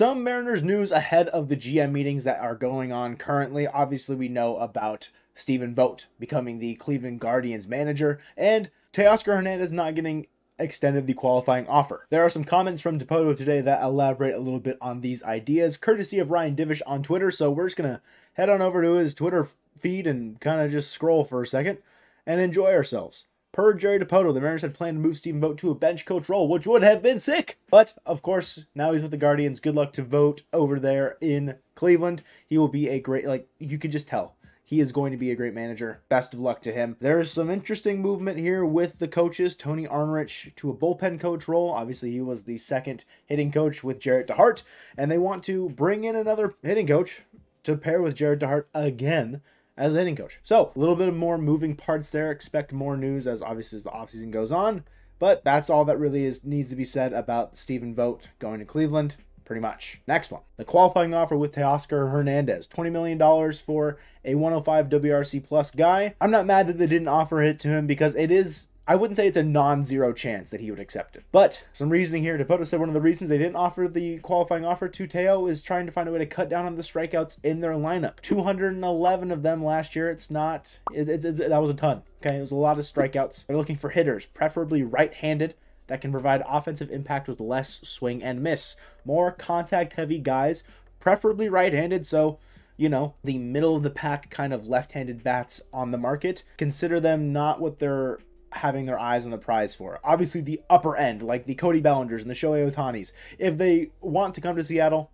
Some Mariners news ahead of the GM meetings that are going on currently. Obviously, we know about Stephen Vogt becoming the Cleveland Guardians manager and Teoscar Hernandez not getting extended the qualifying offer. There are some comments from DiPoto today that elaborate a little bit on these ideas, courtesy of Ryan Divish on Twitter. So we're just going to head on over to his Twitter feed and kind of just scroll for a second and enjoy ourselves. Per Jerry DiPoto, the Mariners had planned to move Stephen Vogt to a bench coach role, which would have been sick. But, of course, now he's with the Guardians. Good luck to Vogt over there in Cleveland. He will be a great, you could just tell. He is going to be a great manager. Best of luck to him. There is some interesting movement here with the coaches. Tony Arnrich to a bullpen coach role. Obviously, he was the second hitting coach with Jared DeHart. And they want to bring in another hitting coach to pair with Jared DeHart again as a hitting coach. So, a little bit of more moving parts there. Expect more news as obviously as the offseason goes on. But that's all that really needs to be said about Stephen Vogt going to Cleveland. Pretty much. Next one. The qualifying offer with Teoscar Hernandez. $20 million for a 105 WRC plus guy. I'm not mad that they didn't offer it to him because it is, I wouldn't say it's a non-zero chance that he would accept it. But some reasoning here, DiPoto said one of the reasons they didn't offer the qualifying offer to Teo is trying to find a way to cut down on the strikeouts in their lineup. 211 of them last year. It's not, that was a ton. Okay, it was a lot of strikeouts. They're looking for hitters, preferably right-handed, that can provide offensive impact with less swing and miss. More contact-heavy guys, preferably right-handed, so, you know, the middle-of-the-pack kind of left-handed bats on the market. Consider them not what they're having their eyes on the prize for. Obviously, the upper end, like the Cody Bellingers and the Shohei Otanis. If they want to come to Seattle,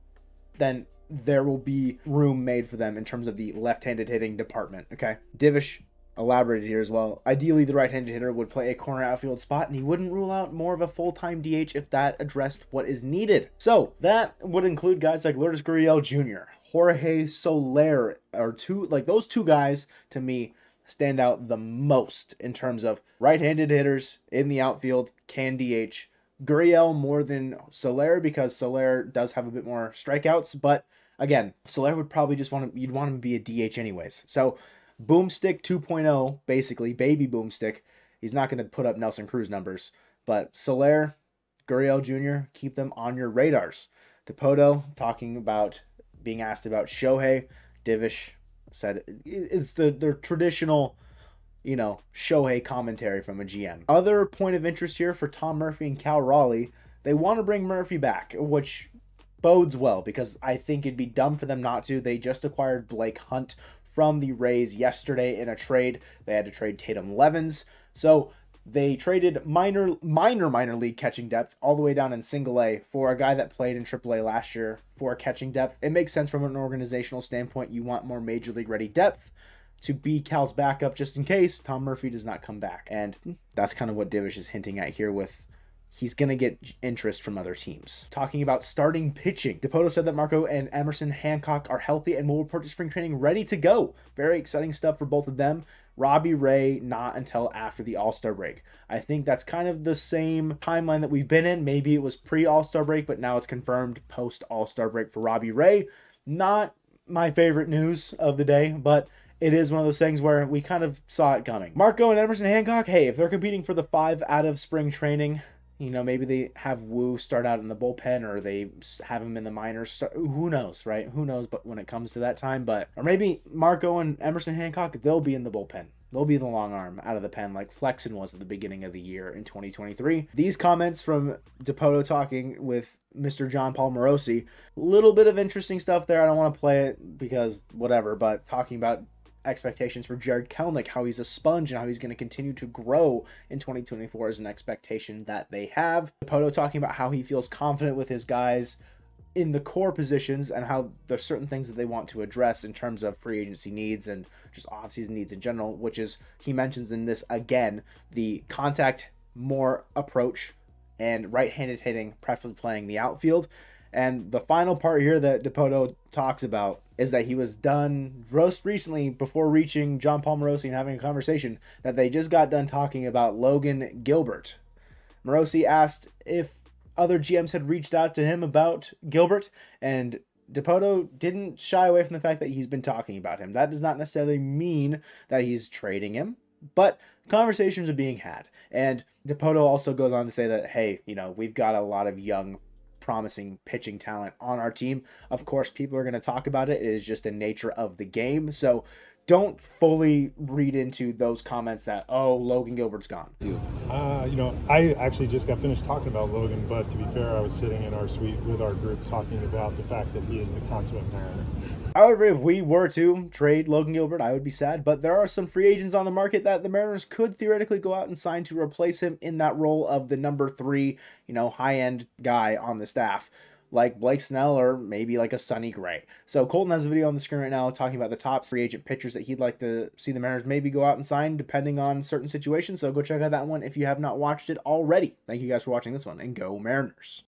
then there will be room made for them in terms of the left-handed hitting department, okay? Divish elaborated here as well. Ideally, the right-handed hitter would play a corner outfield spot, and he wouldn't rule out more of a full-time DH if that addressed what is needed. So that would include guys like Lourdes Gurriel Jr., Jorge Soler, or those two guys to me stand out the most in terms of right-handed hitters in the outfield can DH. Gurriel more than Soler because Soler does have a bit more strikeouts, but again, Soler would probably just want to, you'd want him to be a DH anyways. So Boomstick 2.0, basically, baby Boomstick. He's not going to put up Nelson Cruz numbers, but Soler, Gurriel Jr., keep them on your radars. DiPoto talking about being asked about Shohei. Divish said it's the traditional, you know, Shohei commentary from a GM. Other point of interest here for Tom Murphy and Cal Raleigh, they want to bring Murphy back, which bodes well because I think it'd be dumb for them not to. They just acquired Blake Hunt from the Rays yesterday in a trade. They had to trade Tatum Levins. So they traded minor league catching depth all the way down in single A for a guy that played in triple A last year for catching depth. It makes sense from an organizational standpoint. You want more major league ready depth to be Cal's backup just in case Tom Murphy does not come back. And that's kind of what Divish is hinting at here with he's going to get interest from other teams. Talking about starting pitching, DiPoto said that Marco and Emerson Hancock are healthy and will report to spring training ready to go. Very exciting stuff for both of them. Robbie Ray, not until after the All-Star break. I think that's kind of the same timeline that we've been in. Maybe it was pre-All-Star break, but now it's confirmed post-All-Star break for Robbie Ray. Not my favorite news of the day, but it is one of those things where we kind of saw it coming. Marco and Emerson Hancock, hey, if they're competing for the 5 out of spring training, you know, maybe they have Wu start out in the bullpen or they have him in the minors. Who knows, right? Who knows but when it comes to that time. But or maybe Marco and Emerson Hancock, they'll be in the bullpen. They'll be the long arm out of the pen like Flexen was at the beginning of the year in 2023. These comments from DiPoto talking with Mr. John Paul Morosi, a little bit of interesting stuff there. I don't want to play it because whatever, but talking about expectations for Jared Kelnick, how he's a sponge and how he's going to continue to grow in 2024 is an expectation that they have. DiPoto talking about how he feels confident with his guys in the core positions and how there's certain things that they want to address in terms of free agency needs and just offseason needs in general, which is, he mentions in this again, the contact more approach and right-handed hitting, preferably playing the outfield. And the final part here that DiPoto talks about is that he was done just recently before reaching John Paul Morosi and having a conversation that they just got done talking about Logan Gilbert. Morosi asked if other GMs had reached out to him about Gilbert, and DiPoto didn't shy away from the fact that he's been talking about him. That does not necessarily mean that he's trading him, but conversations are being had. And DiPoto also goes on to say that, hey, you know, we've got a lot of young promising pitching talent on our team. Of course, people are going to talk about it. It is just the nature of the game. So don't fully read into those comments that, oh, Logan Gilbert's gone. You know, I actually just got finished talking about Logan, but to be fair, I was sitting in our suite with our group talking about the fact that he is the consummate Mariner. However, if we were to trade Logan Gilbert, I would be sad, but there are some free agents on the market that the Mariners could theoretically go out and sign to replace him in that role of the number 3, you know, high-end guy on the staff, like Blake Snell or maybe like a Sonny Gray. So Colton has a video on the screen right now talking about the top free agent pitchers that he'd like to see the Mariners maybe go out and sign depending on certain situations. So go check out that one if you have not watched it already. Thank you guys for watching this one, and go Mariners.